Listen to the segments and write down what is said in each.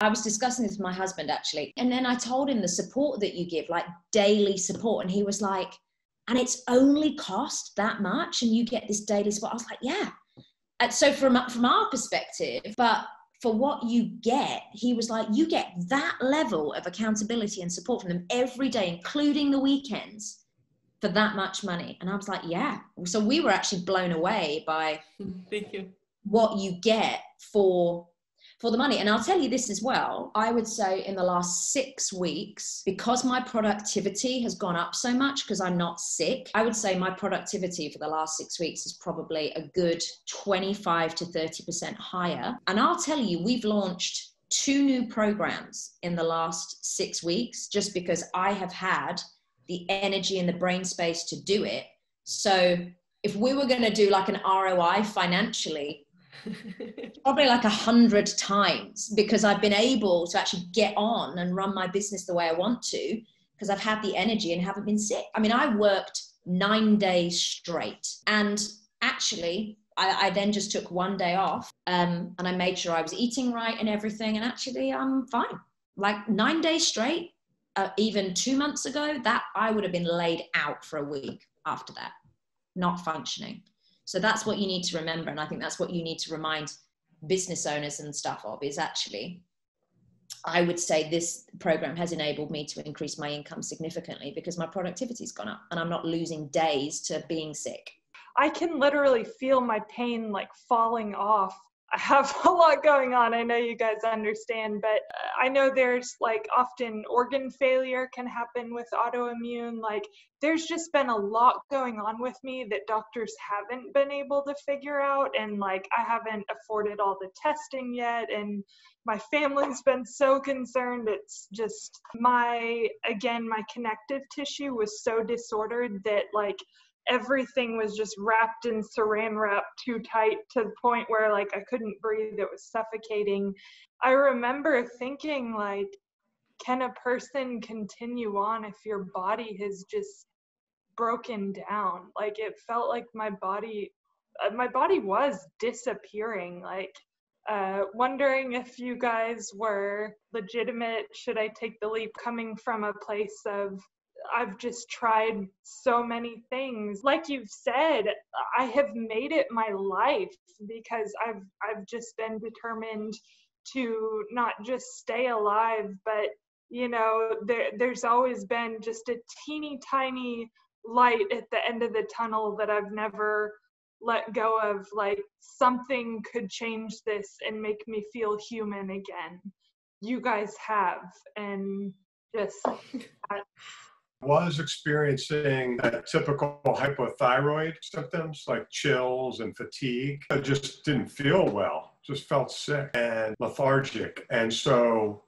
I was discussing this with my husband, actually. And then I told him the support that you give, like daily support. And he was like, and it's only cost that much and you get this daily support. I was like, yeah. And so from our perspective, but for what you get, he was like, you get that level of accountability and support from them every day, including the weekends, for that much money. And I was like, yeah. So we were actually blown away by Thank you. What you get for the money. And I'll tell you this as well, I would say in the last 6 weeks, because my productivity has gone up so much because I'm not sick, I would say my productivity for the last 6 weeks is probably a good 25 to 30% higher. And I'll tell you, we've launched 2 new programs in the last 6 weeks just because I have had the energy and the brain space to do it. So if we were going to do like an ROI financially, probably like 100 times, because I've been able to actually get on and run my business the way I want to because I've had the energy and haven't been sick. I mean, I worked 9 days straight, and actually I then just took 1 day off and I made sure I was eating right and everything, and actually I'm fine. Like 9 days straight, even 2 months ago, that I would have been laid out for a week after that, not functioning. So that's what you need to remember. And I think that's what you need to remind business owners and stuff of is actually, I would say this program has enabled me to increase my income significantly because my productivity's gone up and I'm not losing days to being sick. I can literally feel my pain like falling off. I have a lot going on. I know you guys understand, but I know there's like often organ failure can happen with autoimmune. Like there's just been a lot going on with me that doctors haven't been able to figure out. And like, I haven't afforded all the testing yet. And my family's been so concerned. It's just my connective tissue was so disordered that like, everything was just wrapped in saran wrap too tight to the point where like I couldn't breathe. It was suffocating. I remember thinking like, can a person continue on if your body has just broken down? Like it felt like my body was disappearing. Like wondering if you guys were legitimate. Should I take the leap coming from a place of I've just tried so many things. Like you've said, I have made it my life because I've just been determined to not just stay alive, but you know, there's always been just a teeny tiny light at the end of the tunnel that I've never let go of. Like something could change this and make me feel human again. You guys have, and just was experiencing typical hypothyroid symptoms like chills and fatigue. I just didn't feel well, just felt sick and lethargic. And so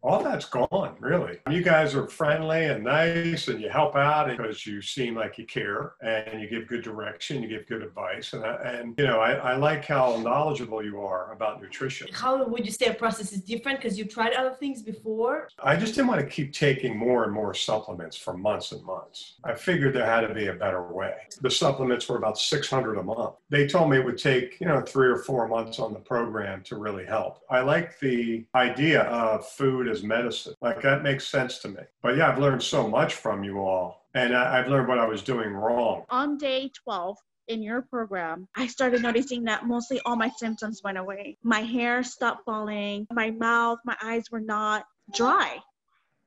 all that's gone, really. You guys are friendly and nice and you help out because you seem like you care and you give good direction, you give good advice. And you know, I like how knowledgeable you are about nutrition. How would you say a process is different because you've tried other things before? I just didn't want to keep taking more and more supplements for months and months. I figured there had to be a better way. The supplements were about $600 a month. They told me it would take, you know, 3 or 4 months on the program to really help. I like the idea of food as medicine. Like that makes sense to me. But yeah, I've learned so much from you all, and I've learned what I was doing wrong. On day 12 in your program, I started noticing that mostly all my symptoms went away. My hair stopped falling, my mouth, my eyes were not dry.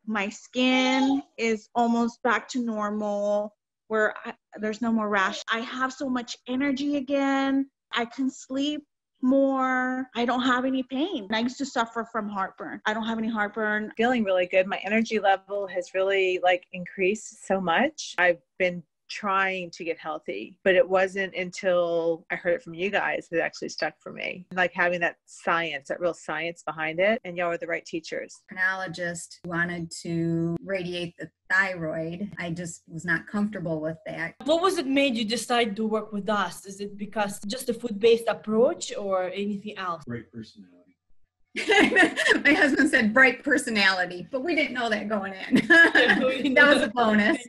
My skin is almost back to normal where there's no more rash. I have so much energy again. I can sleep more. I don't have any pain. I used to suffer from heartburn. I don't have any heartburn. Feeling really good. My energy level has really like increased so much. I've been trying to get healthy, but it wasn't until I heard it from you guys that it actually stuck for me. Like having that science, that real science behind it, and y'all were the right teachers. Immunologist wanted to radiate the thyroid. I just was not comfortable with that. What was it made you decide to work with us? Is it because just a food-based approach or anything else? Great personality. My husband said bright personality, but we didn't know that going in. That was a bonus.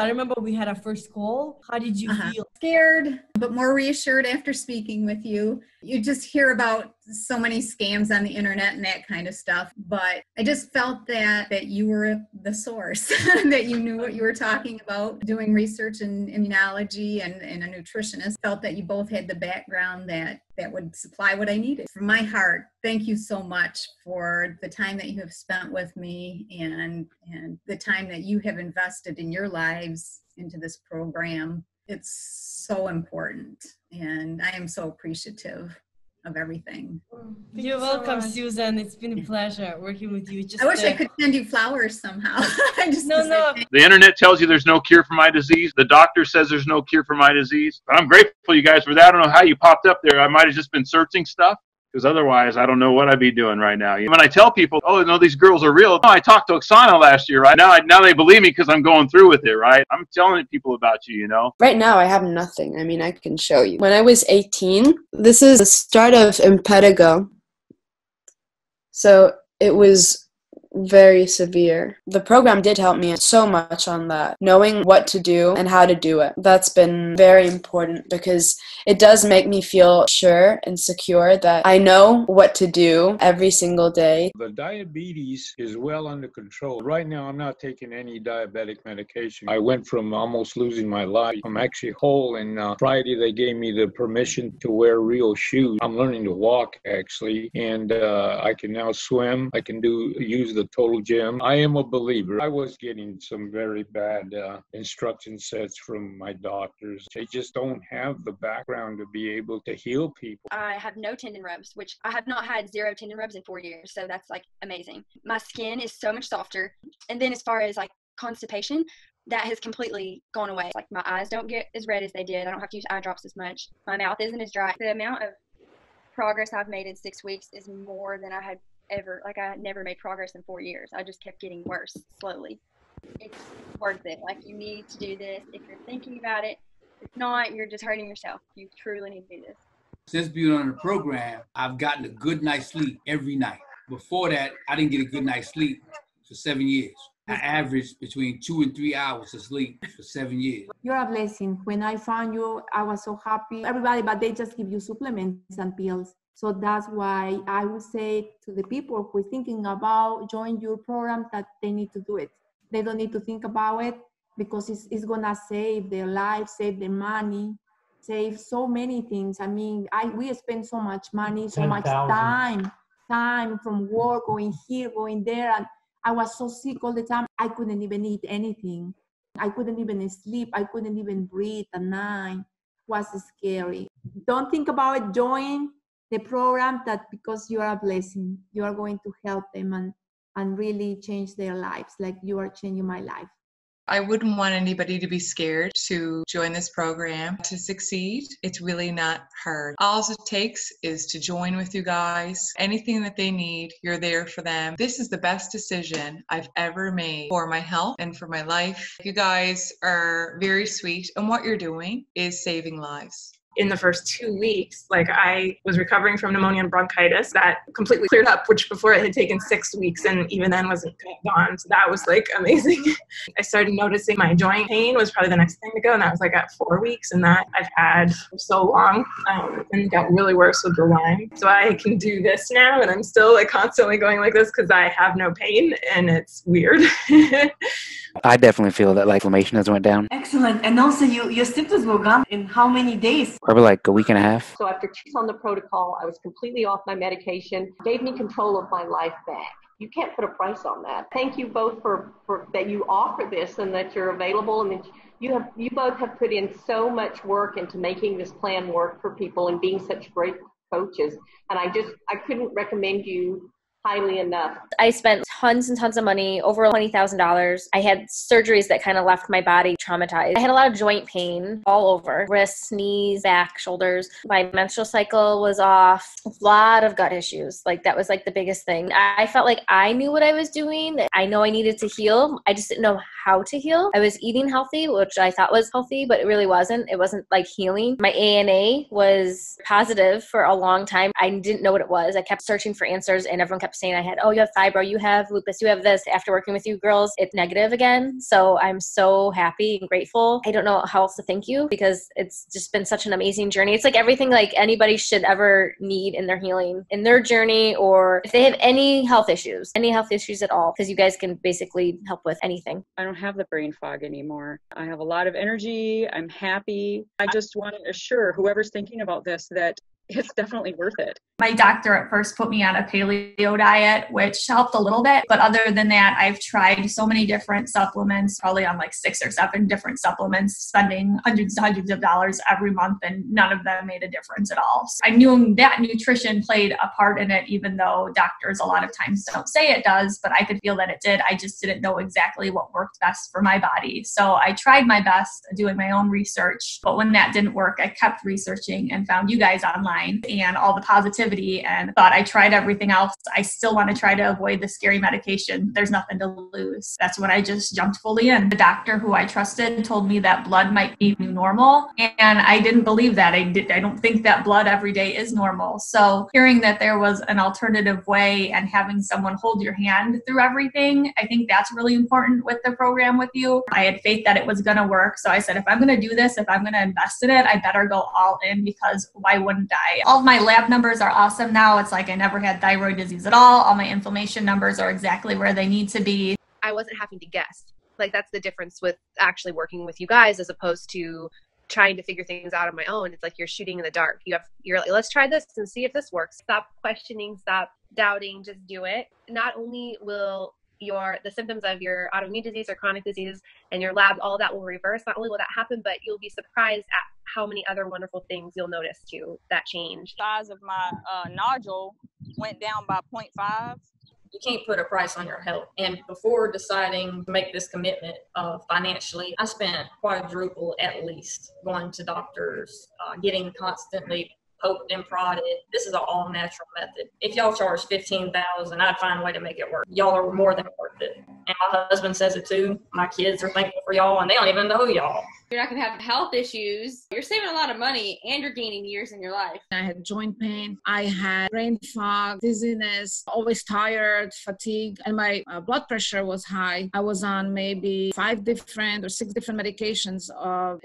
I remember we had our first call. How did you feel? Scared, but more reassured after speaking with you. You just hear about so many scams on the internet and that kind of stuff. But I just felt that you were the source, that you knew what you were talking about, doing research in immunology and a nutritionist. Felt that you both had the background that would supply what I needed. From my heart, thank you so much for the time that you have spent with me and the time that you have invested in your lives into this program. It's so important, and I am so appreciative of everything. You're welcome, Susan. It's been a pleasure working with you. Just I wish I could send you flowers somehow. No. The internet tells you there's no cure for my disease. The doctor says there's no cure for my disease. I'm grateful you guys for that. I don't know how you popped up there. I might have just been searching stuff, because otherwise I don't know what I'd be doing right now. When I tell people, oh, no, these girls are real. I talked to Oksana last year, right? Now they believe me because I'm going through with it, right? I'm telling people about you, you know? Right now I have nothing. I mean, I can show you. When I was 18, this is the start of impetigo. So it was very severe. The program did help me so much on that, knowing what to do and how to do it. That's been very important because it does make me feel sure and secure that I know what to do every single day. The diabetes is well under control. Right now, I'm not taking any diabetic medication. I went from almost losing my life. I'm actually whole, and Friday they gave me the permission to wear real shoes. I'm learning to walk, actually, and I can now swim. I can use the total gym. I am a believer. I was getting some very bad instruction sets from my doctors. They just don't have the background to be able to heal people. I have no tendon rubs, which I have not had zero tendon rubs in 4 years. So that's like amazing. My skin is so much softer. And then as far as like constipation, that has completely gone away. Like my eyes don't get as red as they did. I don't have to use eye drops as much. My mouth isn't as dry. The amount of progress I've made in 6 weeks is more than I had ever. Like I never made progress in 4 years. I just kept getting worse slowly. It's worth it. Like you need to do this if you're thinking about it. If not, you're just hurting yourself. You truly need to do this. Since being on the program, I've gotten a good night's sleep every night. Before that, I didn't get a good night's sleep for 7 years. I averaged between 2 and 3 hours of sleep for 7 years. You're a blessing. When I found you, I was so happy. Everybody, but they just give you supplements and pills. So that's why I would say to the people who are thinking about joining your program that they need to do it. They don't need to think about it because it's going to save their life, save their money, save so many things. I mean, we spend so much money, so much time from work, going here, going there. And I was so sick all the time. I couldn't even eat anything. I couldn't even sleep. I couldn't even breathe at night. It was scary. Don't think about it. Join the program that because you are a blessing, you are going to help them and really change their lives like you are changing my life. I wouldn't want anybody to be scared to join this program. To succeed, it's really not hard. All it takes is to join with you guys. Anything that they need, you're there for them. This is the best decision I've ever made for my health and for my life. You guys are very sweet, and what you're doing is saving lives. In the first 2 weeks, like I was recovering from pneumonia and bronchitis that completely cleared up, which before it had taken 6 weeks and even then wasn't gone. So that was like amazing. I started noticing my joint pain was probably the next thing to go. And that was like at 4 weeks, and that I've had for so long and got really worse with the Lyme. So I can do this now, and I'm still like constantly going like this because I have no pain, and it's weird. I definitely feel that like inflammation has went down. Excellent. And also your symptoms were gone in how many days? Probably like a week and a half. So after 2 weeks on the protocol, I was completely off my medication. Gave me control of my life back. You can't put a price on that. Thank you both for that you offer this and that you're available, and that you both have put in so much work into making this plan work for people and being such great coaches. And I couldn't recommend you highly enough. I spent tons and tons of money, over $20,000. I had surgeries that kind of left my body traumatized. I had a lot of joint pain all over, wrists, knees, back, shoulders. My menstrual cycle was off. A lot of gut issues. Like that was like the biggest thing. I felt like I knew what I was doing. I know I needed to heal. I just didn't know how to heal. I was eating healthy, which I thought was healthy, but it really wasn't. It wasn't like healing. My ANA was positive for a long time. I didn't know what it was. I kept searching for answers, and everyone kept kept saying I had, oh, you have fibro, you have lupus, you have this. After working with you girls, it's negative again. So I'm so happy and grateful. I don't know how else to thank you because it's just been such an amazing journey. It's like everything like anybody should ever need in their healing, in their journey, or if they have any health issues at all, because you guys can basically help with anything. I don't have the brain fog anymore. I have a lot of energy. I'm happy. I just want to assure whoever's thinking about this that it's definitely worth it. My doctor at first put me on a paleo diet, which helped a little bit. But other than that, I've tried so many different supplements, probably on like 6 or 7 different supplements, spending hundreds and hundreds of dollars every month, and none of them made a difference at all. So I knew that nutrition played a part in it, even though doctors a lot of times don't say it does, but I could feel that it did. I just didn't know exactly what worked best for my body. So I tried my best doing my own research. But when that didn't work, I kept researching and found you guys online and all the positivity, and thought I tried everything else. I still want to try to avoid the scary medication. There's nothing to lose. That's when I just jumped fully in. The doctor who I trusted told me that blood might be new normal, and I didn't believe that. I don't think that blood every day is normal. So hearing that there was an alternative way and having someone hold your hand through everything, I think that's really important with the program with you. I had faith that it was going to work. So I said, if I'm going to do this, if I'm going to invest in it, I better go all in, because why wouldn't I? All of my lab numbers are awesome now. It's like I never had thyroid disease at all. All my inflammation numbers are exactly where they need to be. I wasn't having to guess. Like, that's the difference with actually working with you guys as opposed to trying to figure things out on my own. It's like you're shooting in the dark. You're like, let's try this and see if this works. Stop questioning, stop doubting, just do it. Not only will the symptoms of your autoimmune disease or chronic disease and your lab, all that will reverse. Not only will that happen, but you'll be surprised at how many other wonderful things you'll notice too that change. The size of my nodule went down by 0.5. You can't put a price on your health. And before deciding to make this commitment financially, I spent quadruple at least going to doctors, getting constantly poked and prodded. This is an all-natural method. If y'all charge $15,000, I'd find a way to make it work. Y'all are more than worth it. And my husband says it too. My kids are thankful for y'all, and they don't even know y'all. You're not going to have health issues. You're saving a lot of money, and you're gaining years in your life. I had joint pain. I had brain fog, dizziness, always tired, fatigue, and my blood pressure was high. I was on maybe 5 different or 6 different medications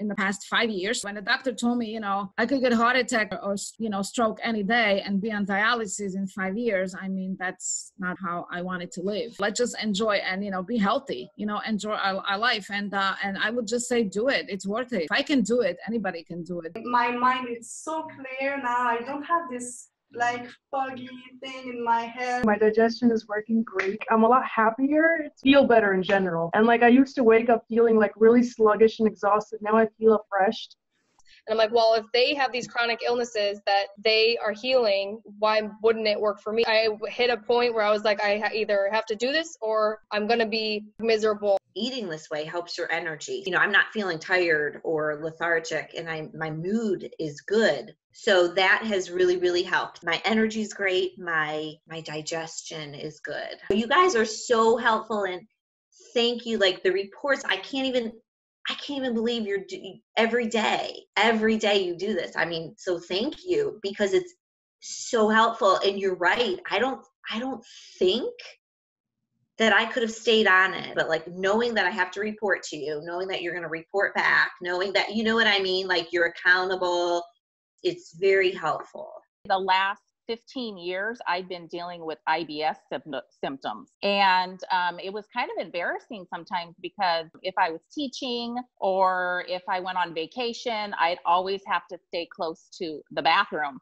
in the past 5 years. When the doctor told me, I could get a heart attack or stroke any day and be on dialysis in 5 years. I mean, that's not how I wanted to live. Let's just enjoy and, be healthy, enjoy our life. And I would just say, do it. It's worth it. If I can do it, anybody can do it. My mind is so clear now. I don't have this foggy thing in my head. My digestion is working great. I'm a lot happier. I feel better in general. And I used to wake up feeling really sluggish and exhausted. Now I feel refreshed. And I'm like, well, if they have these chronic illnesses that they are healing, why wouldn't it work for me? I hit a point where I was like, I either have to do this or I'm going to be miserable. Eating this way helps your energy. I'm not feeling tired or lethargic, and my mood is good. So that has really, really helped. My energy's great. My digestion is good. You guys are so helpful, and thank you. The reports, I can't even believe you're doing every day you do this. I mean, so thank you, because it's so helpful. And you're right. I don't think that I could have stayed on it, but knowing that I have to report to you, knowing that you're going to report back, knowing that, you know what I mean? You're accountable. It's very helpful. The last 15 years, I've been dealing with IBS symptoms. And it was kind of embarrassing sometimes, because if I was teaching or if I went on vacation, I'd always have to stay close to the bathroom.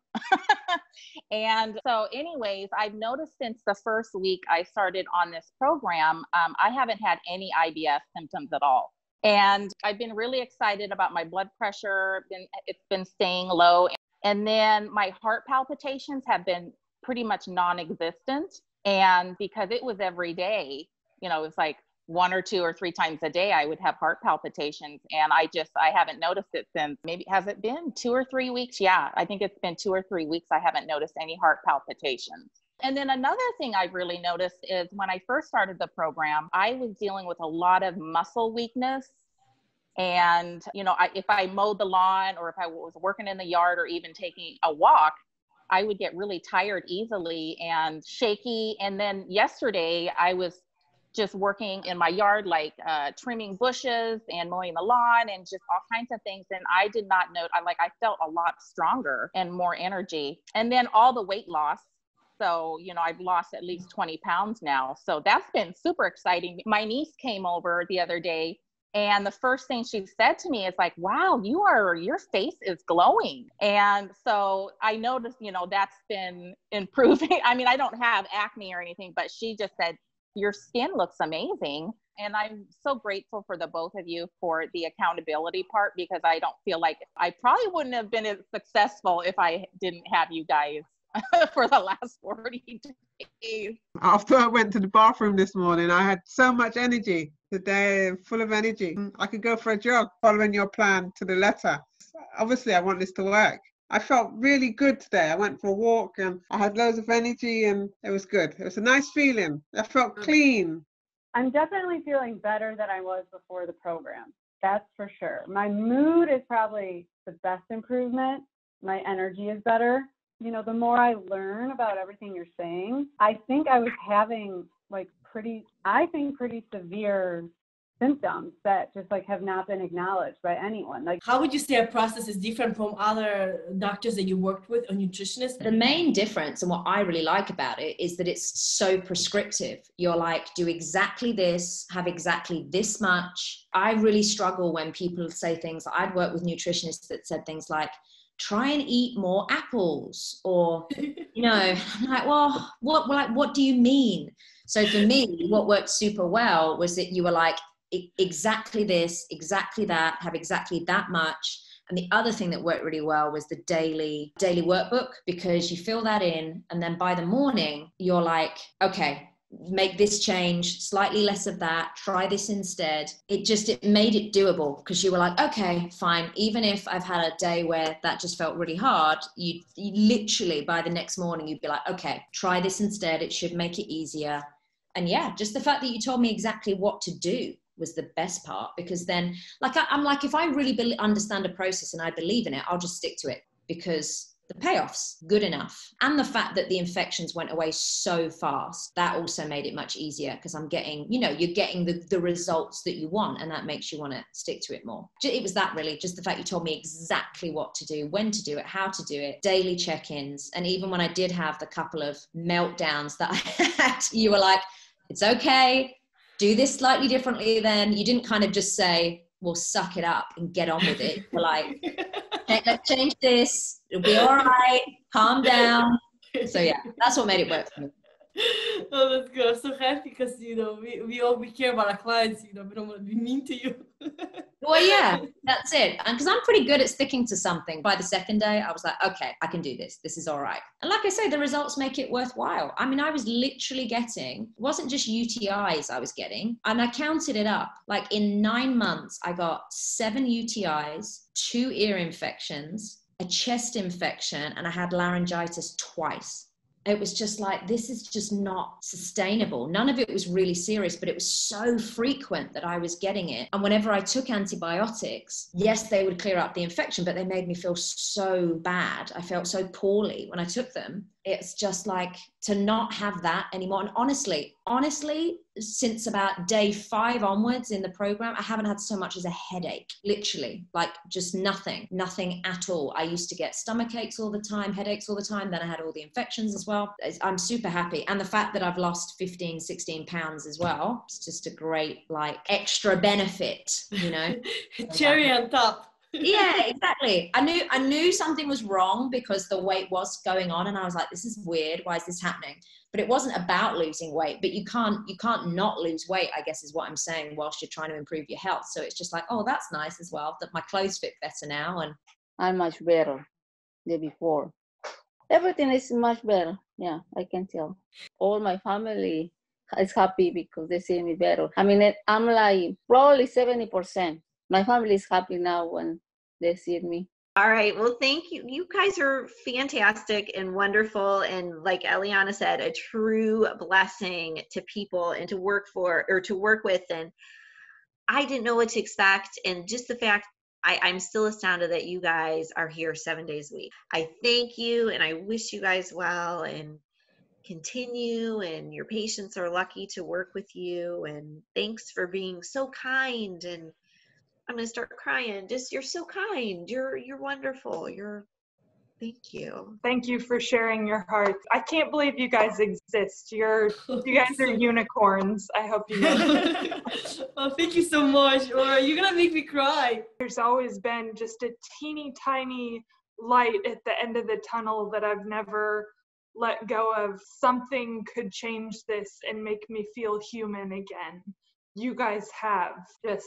And so anyways, I've noticed since the first week I started on this program, I haven't had any IBS symptoms at all. And I've been really excited about my blood pressure. It's been staying low. And then my heart palpitations have been pretty much non-existent. And because it was every day, it's 1 or 2 or 3 times a day, I would have heart palpitations. And I haven't noticed it since has it been 2 or 3 weeks? Yeah, I think it's been 2 or 3 weeks. I haven't noticed any heart palpitations. And then another thing I've really noticed is when I first started the program, I was dealing with a lot of muscle weakness. And, if I mowed the lawn or if I was working in the yard or even taking a walk, I would get really tired easily and shaky. And then yesterday I was just working in my yard, like trimming bushes and mowing the lawn and just all kinds of things. And I did not know, I felt a lot stronger and more energy. And then all the weight loss. So, you know, I've lost at least 20 pounds now. So that's been super exciting. My niece came over the other day, and the first thing she said to me is like, wow, your face is glowing. And so I noticed, you know, that's been improving. I mean, I don't have acne or anything, but she just said, your skin looks amazing. And I'm so grateful for the both of you for the accountability part, because I don't feel like I probably wouldn't have been as successful if I didn't have you guys for the last 40 days. After I went to the bathroom this morning, I had so much energy. Today, full of energy. I could go for a jog following your plan to the letter. Obviously, I want this to work. I felt really good today. I went for a walk and I had loads of energy and it was good. It was a nice feeling. I felt clean. I'm definitely feeling better than I was before the program. That's for sure. My mood is probably the best improvement. My energy is better. You know, the more I learn about everything you're saying, I think I was having pretty severe symptoms that just have not been acknowledged by anyone. How would you say our process is different from other doctors that you worked with or nutritionists? The main difference, and what I really like about it, is that it's so prescriptive. You're like, do exactly this, have exactly this much. I really struggle when people say things. I'd worked with nutritionists that said things like, try and eat more apples, or, you know, I'm like, well, what do you mean? So for me, what worked super well was that you were like, exactly this, exactly that, have exactly that much. And the other thing that worked really well was the daily workbook, because you fill that in and then by the morning you're like, okay, make this change, slightly less of that, try this instead. It made it doable, because you were like, okay, fine, even if I've had a day where that just felt really hard, you literally by the next morning you'd be like, okay, try this instead, it should make it easier. And yeah, just the fact that you told me exactly what to do was the best part, because then I'm like, if I really understand a process and I believe in it, I'll just stick to it, because the payoff's good enough. And the fact that the infections went away so fast, that also made it much easier, because I'm getting, you know, you're getting the results that you want, and that makes you want to stick to it more. It was that really, just the fact you told me exactly what to do, when to do it, how to do it, daily check-ins. And even when I did have the couple of meltdowns that I had, you were like, it's okay, do this slightly differently then. You didn't kind of just say, well, suck it up and get on with it. You're like, let's change this, it'll be all right, calm down. So yeah, that's what made it work for me. Oh, that's good. I'm so happy, because, you know, we care about our clients, you know, we don't want to be mean to you. Well, yeah, that's it. And because I'm pretty good at sticking to something, by the second day I was like, okay, I can do this, this is all right. And like I say, the results make it worthwhile. I mean, I was literally getting, it wasn't just UTIs I was getting, and I counted it up, like in 9 months I got 7 UTIs, 2 ear infections, a chest infection, and I had laryngitis twice. It was just like, this is just not sustainable. None of it was really serious, but it was so frequent that I was getting it. And whenever I took antibiotics, yes, they would clear up the infection, but they made me feel so bad. I felt so poorly when I took them. It's just like, to not have that anymore. And honestly, since about day 5 onwards in the program, I haven't had so much as a headache, literally, like just nothing at all. I used to get stomach aches all the time, headaches all the time. Then I had all the infections as well. I'm super happy. And the fact that I've lost 15, 16 pounds as well, it's just a great, like, extra benefit, you know. Cherry on top. Yeah, exactly. I knew something was wrong because the weight was going on, and I was like, this is weird, why is this happening? But it wasn't about losing weight, but you can't not lose weight, I guess is what I'm saying, whilst you're trying to improve your health. So it's just like, oh, that's nice as well, that my clothes fit better now, and I'm much better than before. Everything is much better. Yeah, I can tell. All my family is happy because they see me better. I mean, I'm like probably 70%. My family is happy now when they see me. All right. Well, thank you. You guys are fantastic and wonderful. And like Eliana said, a true blessing to people and to work for, or to work with. And I didn't know what to expect. And just the fact I'm still astounded that you guys are here 7 days a week. I thank you and I wish you guys well and continue, and your patients are lucky to work with you, and thanks for being so kind. And I'm going to start crying. Just, you're so kind. You're wonderful. Thank you. Thank you for sharing your heart. I can't believe you guys exist. You guys are unicorns. I hope you know that. Oh, thank you so much, Laura. You're going to make me cry. There's always been just a teeny tiny light at the end of the tunnel that I've never let go of. Something could change this and make me feel human again. You guys have just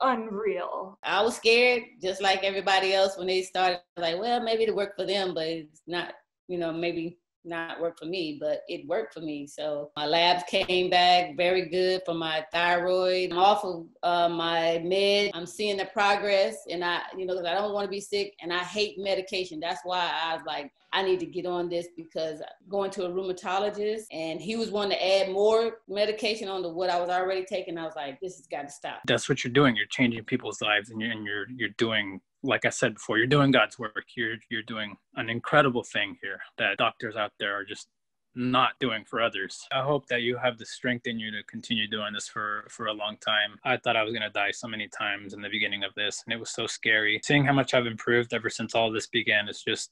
unreal. I was scared, just like everybody else, when they started. Like, well, maybe it'll work for them, but it's not, maybe not work for me, but it worked for me. So my labs came back very good for my thyroid. I'm off of my med. I'm seeing the progress, and because I don't want to be sick, and I hate medication. That's why I was like, I need to get on this, because going to a rheumatologist, and he was wanting to add more medication onto what I was already taking. I was like, this has got to stop. That's what you're doing. You're changing people's lives, and you're doing, like I said before, you're doing God's work. You're doing an incredible thing here that doctors out there are just not doing for others. I hope that you have the strength in you to continue doing this for a long time. I thought I was going to die so many times in the beginning of this, and it was so scary. Seeing how much I've improved ever since all this began is just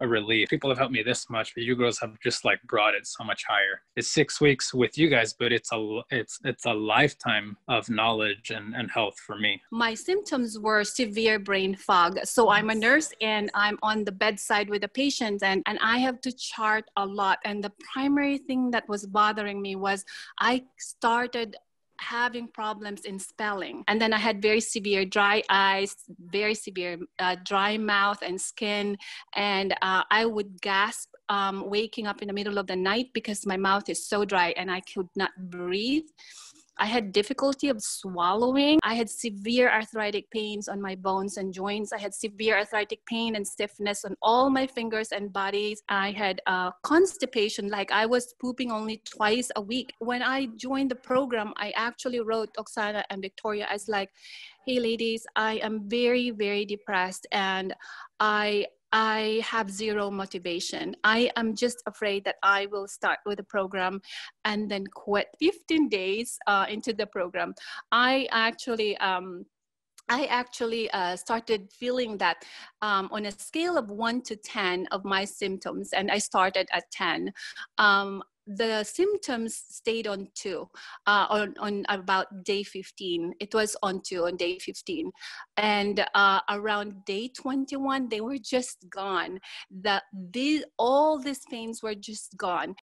a relief. People have helped me this much, but you girls have just like brought it so much higher. It's 6 weeks with you guys, but it's a lifetime of knowledge and health for me. My symptoms were severe brain fog. So I'm a nurse and I'm on the bedside with the patients, and I have to chart a lot. And the primary thing that was bothering me was I started having problems in spelling. And then I had very severe dry eyes, very severe dry mouth and skin. And I would gasp waking up in the middle of the night because my mouth is so dry and I could not breathe. I had difficulty of swallowing. I had severe arthritic pains on my bones and joints. I had severe arthritic pain and stiffness on all my fingers and bodies. I had constipation, like I was pooping only twice a week. When I joined the program, I actually wrote Oksana and Viktoriya as like, hey ladies, I am very, very depressed and I have zero motivation. I am just afraid that I will start with the program and then quit. 15 days into the program, I actually started feeling that on a scale of 1 to 10 of my symptoms, and I started at 10. The symptoms stayed on 2 on about day 15. It was on 2 on day 15. And around day 21, they were just gone. All these pains were just gone.